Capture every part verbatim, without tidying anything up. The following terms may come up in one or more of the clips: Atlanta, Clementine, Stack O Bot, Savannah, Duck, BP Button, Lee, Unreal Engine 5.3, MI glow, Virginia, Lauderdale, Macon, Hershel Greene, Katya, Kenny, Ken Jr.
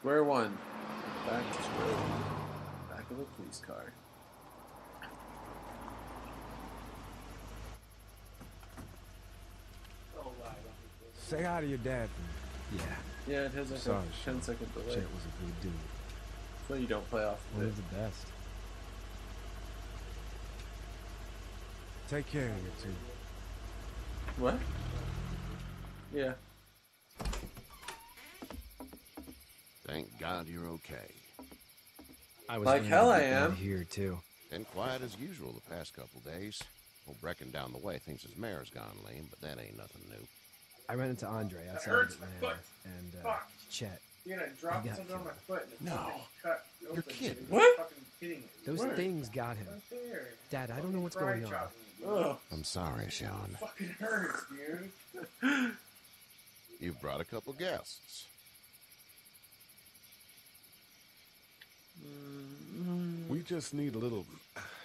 Square one. Back to square one. Back of a police car. Say hi to your dad. Yeah. Yeah, it has like Sorry, a sure. ten second delay. Chet was a good dude. So you don't play off of it. He's the best. Take care of you two. What? Yeah. Thank God you're okay. I was like hell I am here too. Been quiet as usual the past couple days. Well, Brecken down the way thinks his mare's gone lame, but that ain't nothing new. I ran into Andre outside of Atlanta and uh, Chet. You're gonna drop something killed. on my foot. And no, cut open. You're kidding. What? Those what? things got him. Dad, I don't know what's going on. Ugh. I'm sorry, Sean. It fucking hurts, dude. You brought a couple guests. We just need a little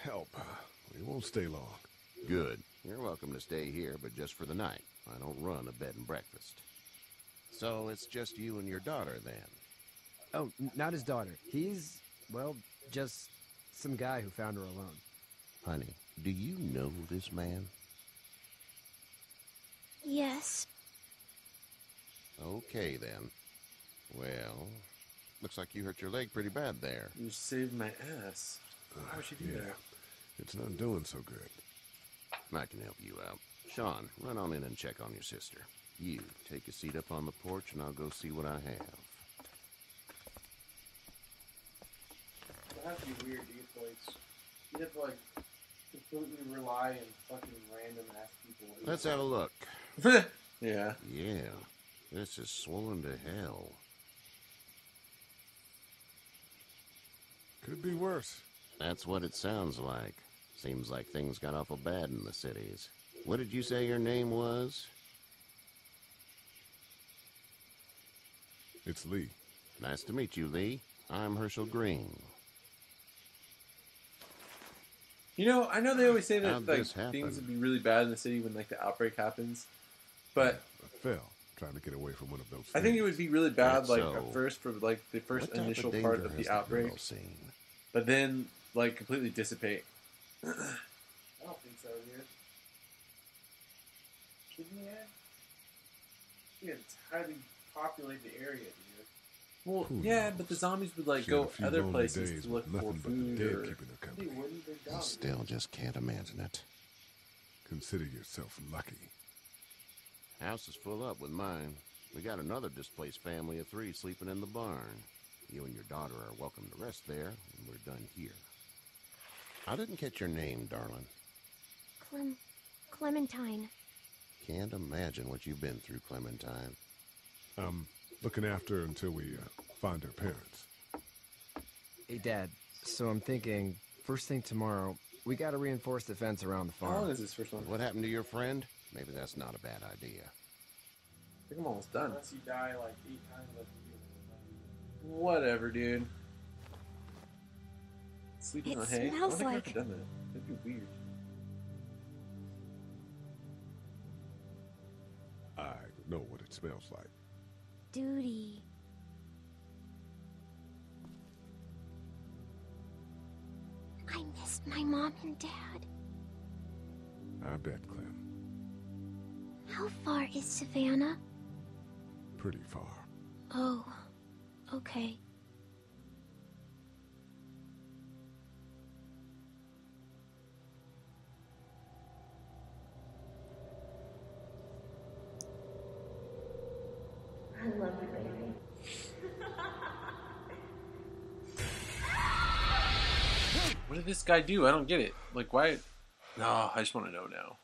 help. We won't stay long. Good. You're welcome to stay here, but just for the night. I don't run a bed and breakfast. So it's just you and your daughter then? Oh, not his daughter. He's, well, just some guy who found her alone. Honey, do you know this man? Yes. Okay then. Well, looks like you hurt your leg pretty bad there. You saved my ass. Uh, How would you do yeah. that? It's not doing so good. I can help you out. Sean, run on in and check on your sister. You, take a seat up on the porch and I'll go see what I have. It'll have to be weird, dude. Like, you have to, like, completely rely on fucking random ass people. Let's have a look. Yeah. Yeah. This is swollen to hell. Could be worse. That's what it sounds like. Seems like things got awful bad in the cities. What did you say your name was? It's Lee. Nice to meet you, Lee. I'm Hershel Greene. You know, I know they always say that like things would be really bad in the city when like the outbreak happens, but yeah, I fell trying to get away from one of those. I think it would be really bad like so, at first for like the first initial of part of the outbreak, seen? but then like completely dissipate. I don't think so, dude. Kidney ad? Yeah, it's highly populated area, dude. Well, Who yeah, knows? but the zombies would like she go other places days, to look for food. Or... They wouldn't, they're dumb, I still dude. just can't imagine it. Consider yourself lucky. House is full up with mine. We got another displaced family of three sleeping in the barn. You and your daughter are welcome to rest there, and we're done here. I didn't catch your name, darling. Clem... Clementine. Can't imagine what you've been through, Clementine. Um, looking after her until we uh, find her parents. Hey, Dad, so I'm thinking, first thing tomorrow, we gotta reinforce the fence around the farm. How long is this first one? What happened to your friend? Maybe that's not a bad idea. I think I'm almost done. Unless you die, like, eight times. Like, whatever, dude. Sleeping it on hay? smells I like... Done that. That'd be weird. I know what it smells like. Duty. I missed my mom and dad. I bet, Clem. How far is Savannah? Pretty far. Oh, okay. I love you, baby. What did this guy do? I don't get it. Like, why? No, I just want to know now.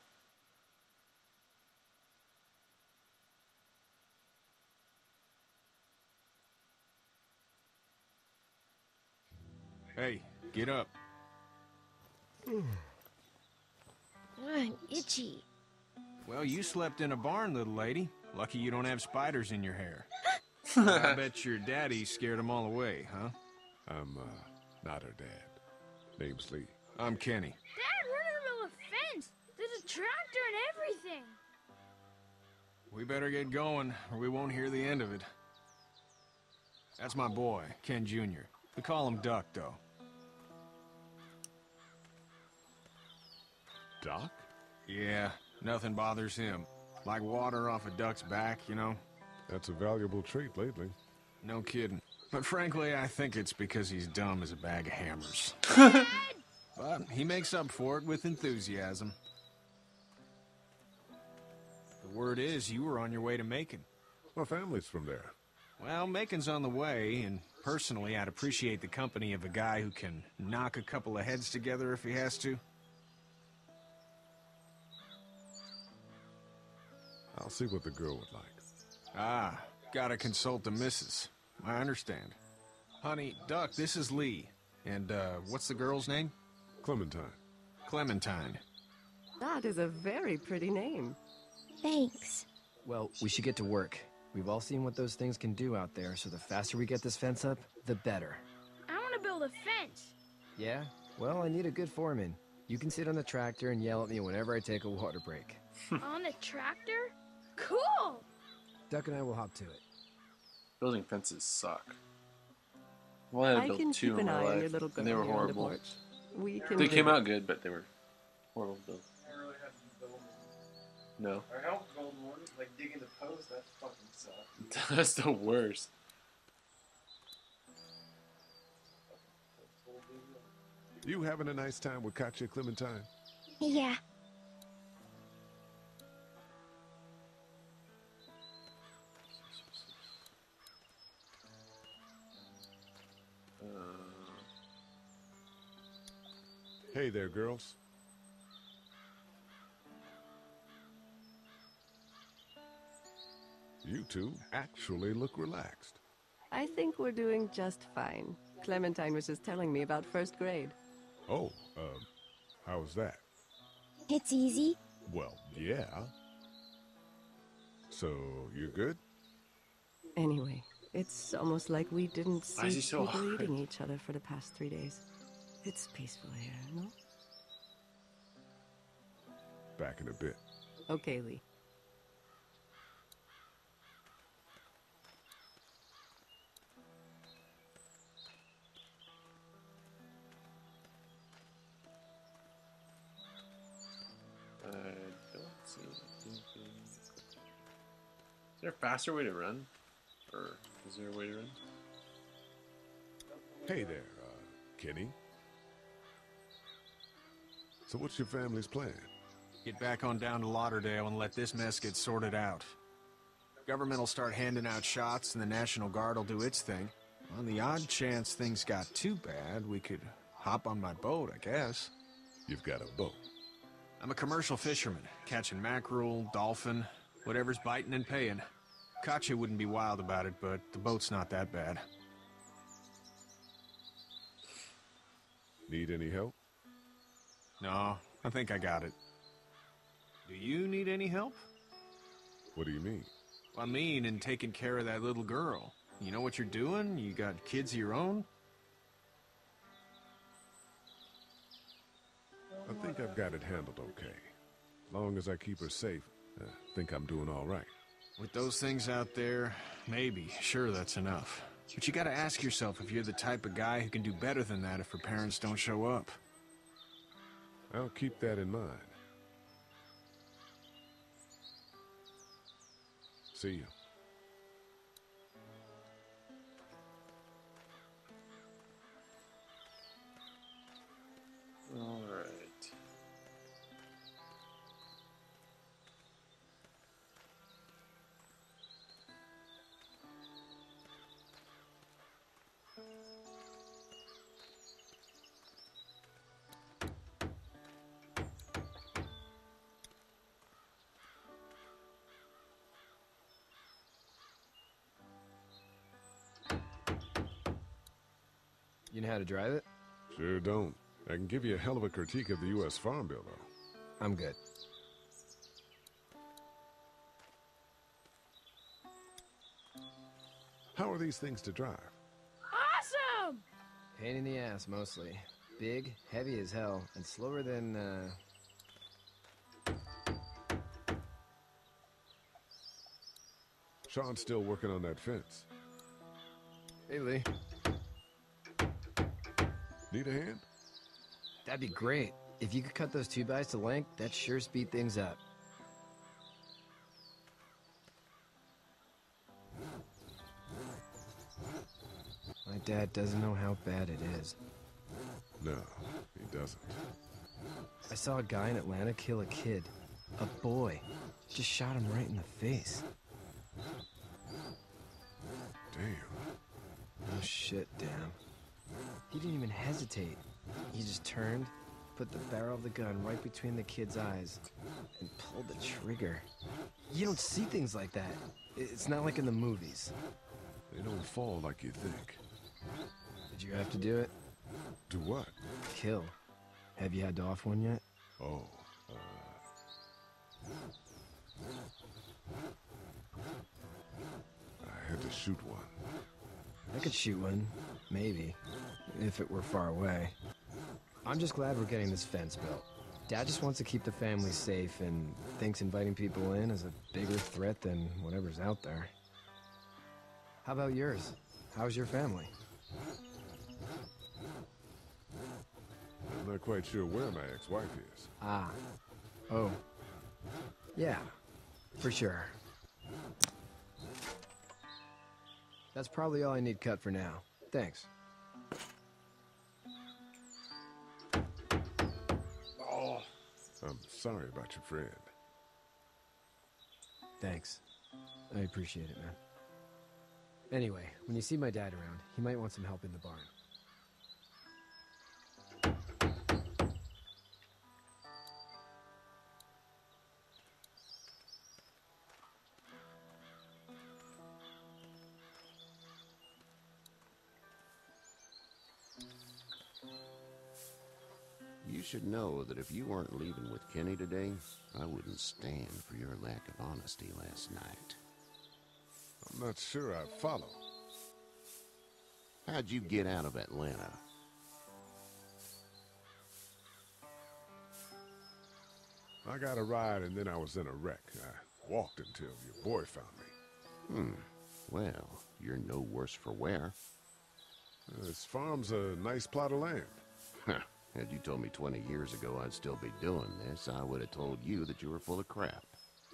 Hey, get up. I'm itchy. Well, you slept in a barn, little lady. Lucky you don't have spiders in your hair. I bet your daddy scared them all away, huh? I'm, uh, not her dad. Name's Lee. I'm Kenny. Dad, we're in the middle of a fence. There's a tractor and everything. We better get going, or we won't hear the end of it. That's my boy, Ken Junior We call him Duck, though. Duck? Yeah, nothing bothers him. Like water off a duck's back, you know? That's a valuable trait lately. No kidding. But frankly, I think it's because he's dumb as a bag of hammers. But he makes up for it with enthusiasm. The word is you were on your way to Macon. My family's from there. Well, Macon's on the way, and personally, I'd appreciate the company of a guy who can knock a couple of heads together if he has to. I'll see what the girl would like. Ah, gotta consult the missus. I understand. Honey, Duck, this is Lee. And, uh, what's the girl's name? Clementine. Clementine. That is a very pretty name. Thanks. Well, we should get to work. We've all seen what those things can do out there, so the faster we get this fence up, the better. I want to build a fence. Yeah? Well, I need a good foreman. You can sit on the tractor and yell at me whenever I take a water break. On the tractor? Cool! Duck and I will hop to it. Building fences suck. Well, I had to build two in my life, and they were horrible. They came out good, but they were horrible to build. No. Or help gold one, like digging the post, that fucking sucks. That's the worst. You having a nice time with Katya, Clementine? Yeah. Uh... Hey there, girls. You two actually look relaxed. I think we're doing just fine. Clementine was just telling me about first grade. Oh, um, how was that? It's easy. Well, yeah. So, you're good? Anyway, it's almost like we didn't see so people eating each other for the past three days. It's peaceful here, no? Back in a bit. Okay, Lee. Is there a faster way to run? Or is there a way to run? Hey there, uh, Kenny. So what's your family's plan? Get back on down to Lauderdale and let this mess get sorted out. Government will start handing out shots and the National Guard will do its thing. On the odd chance things got too bad, we could hop on my boat, I guess. You've got a boat. I'm a commercial fisherman, catching mackerel, dolphin, whatever's biting and paying. Katya wouldn't be wild about it, but the boat's not that bad. Need any help? No, I think I got it. Do you need any help? What do you mean? I mean in taking care of that little girl. You know what you're doing? You got kids of your own? I think I've got it handled okay. Long as I keep her safe. I think I'm doing all right. With those things out there, maybe, sure, that's enough. But you gotta ask yourself if you're the type of guy who can do better than that if her parents don't show up. I'll keep that in mind. See you. All right. You know how to drive it? Sure don't. I can give you a hell of a critique of the U S Farm Bill, though. I'm good. How are these things to drive? Awesome! Pain in the ass, mostly. Big, heavy as hell, and slower than, uh... Sean's still working on that fence. Hey, Lee. Need a hand? That'd be great. If you could cut those two guys to length, that'd sure speed things up. My dad doesn't know how bad it is. No, he doesn't. I saw a guy in Atlanta kill a kid. A boy. Just shot him right in the face. Damn. Oh shit, damn. He didn't even hesitate. He just turned, put the barrel of the gun right between the kid's eyes, and pulled the trigger. You don't see things like that. It's not like in the movies. They don't fall like you think. Did you have to do it? Do what? Kill. Have you had off one yet? Oh. Uh... I had to shoot one. I could shoot one. Maybe. If it were far away. I'm just glad we're getting this fence built. Dad just wants to keep the family safe and thinks inviting people in is a bigger threat than whatever's out there. How about yours? How's your family? I'm not quite sure where my ex-wife is. Ah. Oh. Yeah. For sure. That's probably all I need cut for now. Thanks. Oh. I'm sorry about your friend. Thanks. I appreciate it, man. Anyway, when you see my dad around, he might want some help in the barn. You should know that if you weren't leaving with Kenny today, I wouldn't stand for your lack of honesty last night. I'm not sure I follow. How'd you get out of Atlanta? I got a ride and then I was in a wreck. I walked until your boy found me. Hmm. Well, you're no worse for wear. This farm's a nice plot of land. Huh. Had you told me twenty years ago I'd still be doing this, I would have told you that you were full of crap.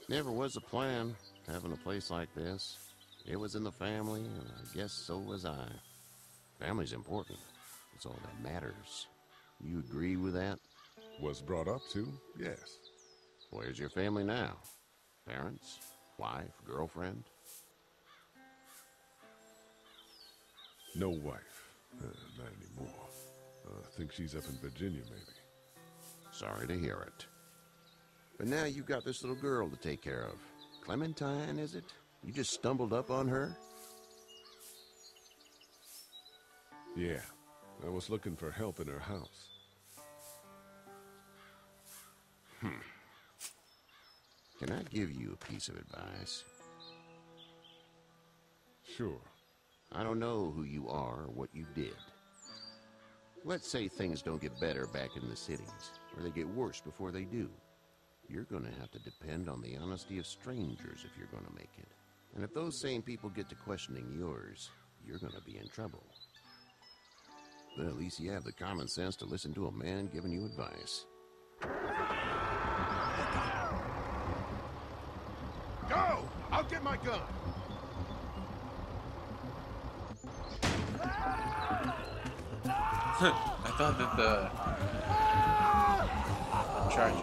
Never was a plan, having a place like this. It was in the family, and I guess so was I. Family's important. It's all that matters. You agree with that? Was brought up to, yes. Where's your family now? Parents? Wife? Girlfriend? No wife. Uh, not anymore. Uh, I think she's up in Virginia, maybe. Sorry to hear it. But now you've got this little girl to take care of. Clementine, is it? You just stumbled up on her? Yeah. I was looking for help in her house. Hmm. Can I give you a piece of advice? Sure. I don't know who you are or what you did. Let's say things don't get better back in the cities, or they get worse before they do. You're gonna have to depend on the honesty of strangers if you're gonna make it. And if those same people get to questioning yours, you're gonna be in trouble. But at least you have the common sense to listen to a man giving you advice. Go! I'll get my gun! I thought that the... the charge